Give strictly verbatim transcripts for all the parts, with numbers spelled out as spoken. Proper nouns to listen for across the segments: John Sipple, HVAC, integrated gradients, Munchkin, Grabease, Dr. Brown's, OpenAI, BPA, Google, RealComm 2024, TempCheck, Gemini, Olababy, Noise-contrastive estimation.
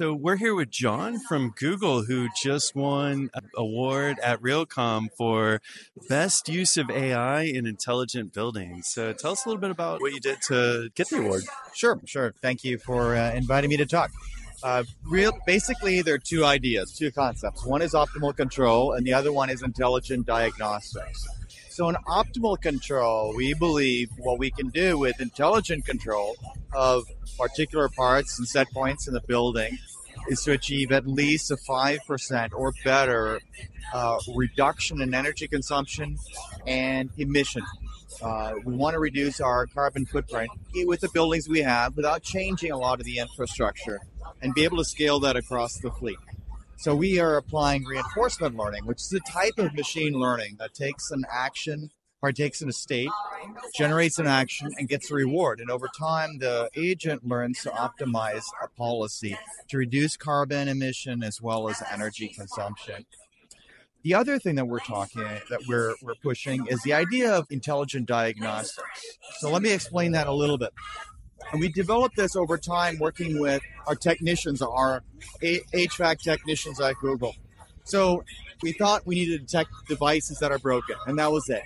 So we're here with John from Google, who just won an award at RealComm for Best Use of A I in Intelligent Buildings. So tell us a little bit about what you did to get the award. Sure, sure. Thank you for uh, inviting me to talk. Uh, real, basically, there are two ideas, two concepts. One is optimal control, and the other one is intelligent diagnostics. So in optimal control, we believe what we can do with intelligent control of particular parts and set points in the building is to achieve at least a five percent or better uh, reduction in energy consumption and emission. Uh, we want to reduce our carbon footprint with the buildings we have without changing a lot of the infrastructure and be able to scale that across the fleet. So we are applying reinforcement learning, which is a type of machine learning that takes an action, partakes in a state, generates an action, and gets a reward. And over time, the agent learns to optimize a policy to reduce carbon emission as well as energy consumption. The other thing that we're talking, that we're, we're pushing is the idea of intelligent diagnostics. So let me explain that a little bit. And we developed this over time working with our technicians, our H V A C technicians at Google. So we thought we needed to detect devices that are broken, and that was it.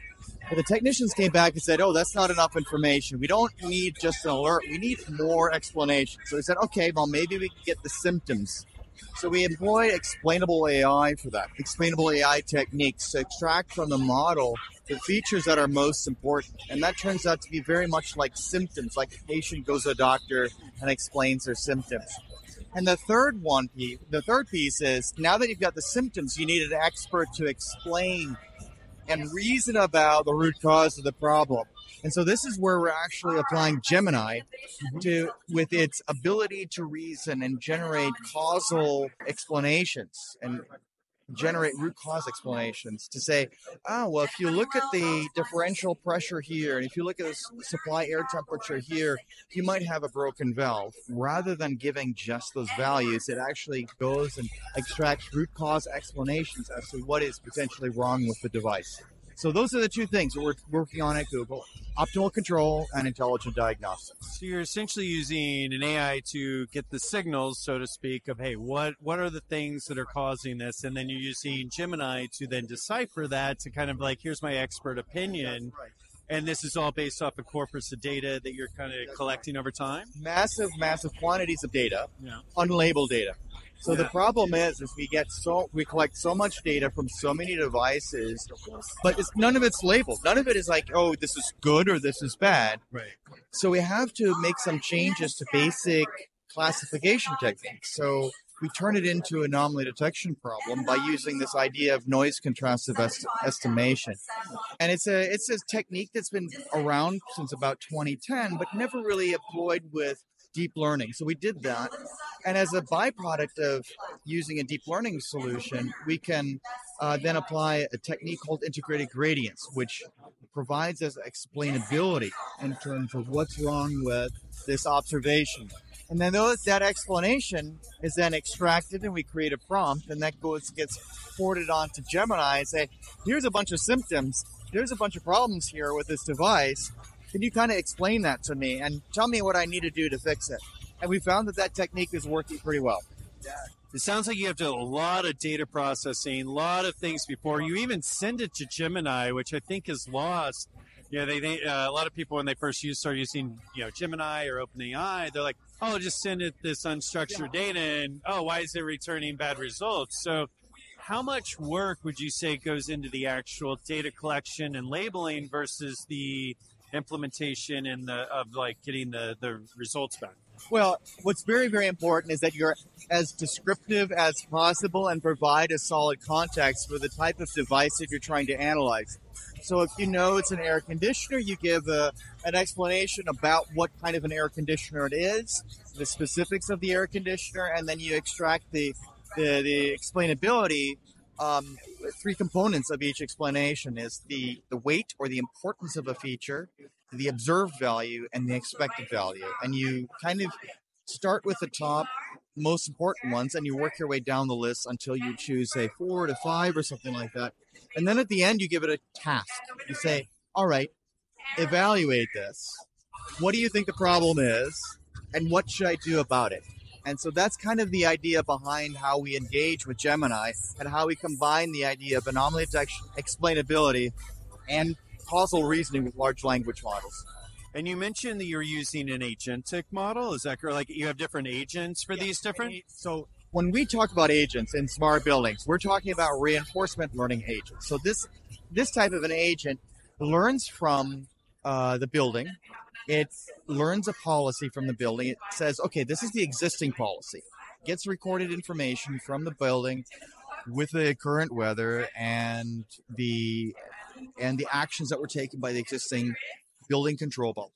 But the technicians came back and said, oh, that's not enough information. We don't need just an alert. We need more explanation. So we said, okay, well, maybe we can get the symptoms. So we employ explainable A I for that, explainable A I techniques to extract from the model the features that are most important. And that turns out to be very much like symptoms, like a patient goes to a doctor and explains their symptoms. And the third one, the third piece is, now that you've got the symptoms, you need an expert to explain and reason about the root cause of the problem. And so this is where we're actually applying Gemini to, with its ability to reason and generate causal explanations and generate root cause explanations to say, oh, well, if you look at the differential pressure here, and if you look at the supply air temperature here, you might have a broken valve. Rather than giving just those values, it actually goes and extracts root cause explanations as to what is potentially wrong with the device. So those are the two things we're working on at Google, optimal control and intelligent diagnostics. So you're essentially using an A I to get the signals, so to speak, of, hey, what, what are the things that are causing this? And then you're using Gemini to then decipher that to kind of like, here's my expert opinion. That's right. And this is all based off a corpus of data that you're kind of That's collecting right. over time? Massive, massive quantities of data, yeah. unlabeled data. So yeah. the problem is, is we get so we collect so much data from so many devices, but it's, none of it's labeled. None of it is like, oh, this is good or this is bad. Right. So we have to make some changes to basic classification techniques. So we turn it into an anomaly detection problem by using this idea of noise contrastive est estimation. And it's a it's a technique that's been around since about twenty ten, but never really employed with deep learning. So we did that. And as a byproduct of using a deep learning solution, we can uh, then apply a technique called integrated gradients, which provides us explainability in terms of what's wrong with this observation. And then those, that explanation is then extracted and we create a prompt, and that goes gets forwarded onto Gemini and say, here's a bunch of symptoms, here's a bunch of problems here with this device. Can you kind of explain that to me and tell me what I need to do to fix it? And we found that that technique is working pretty well. It sounds like you have to do a lot of data processing, a lot of things before you even send it to Gemini, which I think is lost. You know, they, they uh, a lot of people when they first use start using you know Gemini or OpenAI, they're like, oh, just send it this unstructured data, and oh, why is it returning bad results? So, how much work would you say goes into the actual data collection and labeling versus the implementation and the of like getting the, the results back? Well, what's very, very important is that you're as descriptive as possible and provide a solid context for the type of device that you're trying to analyze. So if you know it's an air conditioner, you give a, an explanation about what kind of an air conditioner it is, the specifics of the air conditioner, and then you extract the, the, the explainability. Um, three components of each explanation is the, the weight or the importance of a feature, the observed value, and the expected value. And you kind of start with the top most important ones and you work your way down the list until you choose, say, four to five or something like that. And then at the end, you give it a task. You say, all right, evaluate this. What do you think the problem is? And what should I do about it? And so that's kind of the idea behind how we engage with Gemini and how we combine the idea of anomaly detection, explainability, and causal reasoning with large language models. And you mentioned that you're using an agentic model. Is that correct? Like you have different agents for yeah, these different? So when we talk about agents in smart buildings, we're talking about reinforcement learning agents. So this, this type of an agent learns from uh, the building. It learns a policy from the building. It says, okay, this is the existing policy. Gets recorded information from the building with the current weather and the and the actions that were taken by the existing building control body.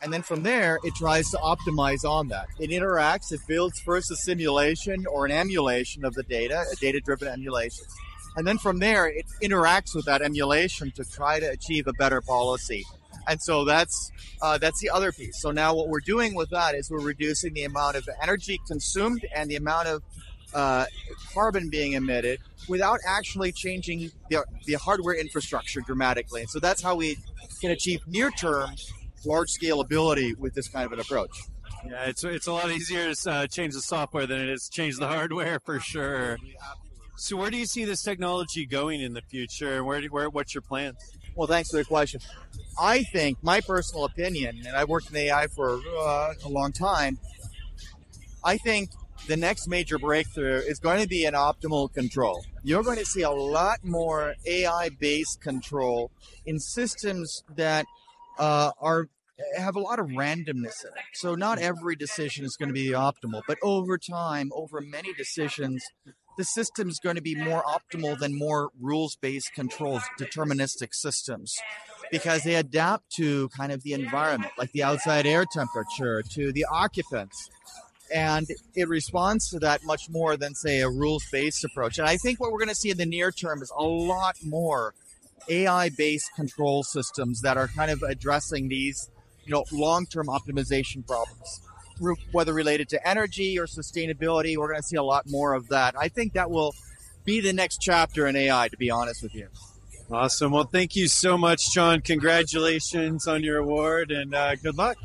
And then from there, it tries to optimize on that. It interacts, it builds first a simulation or an emulation of the data, a data-driven emulation. And then from there, it interacts with that emulation to try to achieve a better policy. And so that's uh, that's the other piece. So now what we're doing with that is we're reducing the amount of energy consumed and the amount of uh, carbon being emitted without actually changing the, the hardware infrastructure dramatically. And so that's how we can achieve near-term large scalability with this kind of an approach. Yeah, it's, it's a lot easier to uh, change the software than it is to change the hardware for sure. So where do you see this technology going in the future? Where, do, where what's your plans? Well, thanks for the question. I think, my personal opinion, and I've worked in A I for uh, a long time, I think the next major breakthrough is going to be in optimal control. You're going to see a lot more A I-based control in systems that uh, are have a lot of randomness in it. So not every decision is going to be the optimal, but over time, over many decisions, the system is going to be more optimal than more rules-based controls, deterministic systems, because they adapt to kind of the environment, like the outside air temperature, to the occupants. And it responds to that much more than, say, a rules-based approach. And I think what we're going to see in the near term is a lot more A I-based control systems that are kind of addressing these, you know, long-term optimization problems, whether related to energy or sustainability. We're going to see a lot more of that. I think that will be the next chapter in A I, to be honest with you. Awesome. Well, thank you so much, John. Congratulations on your award and uh, good luck.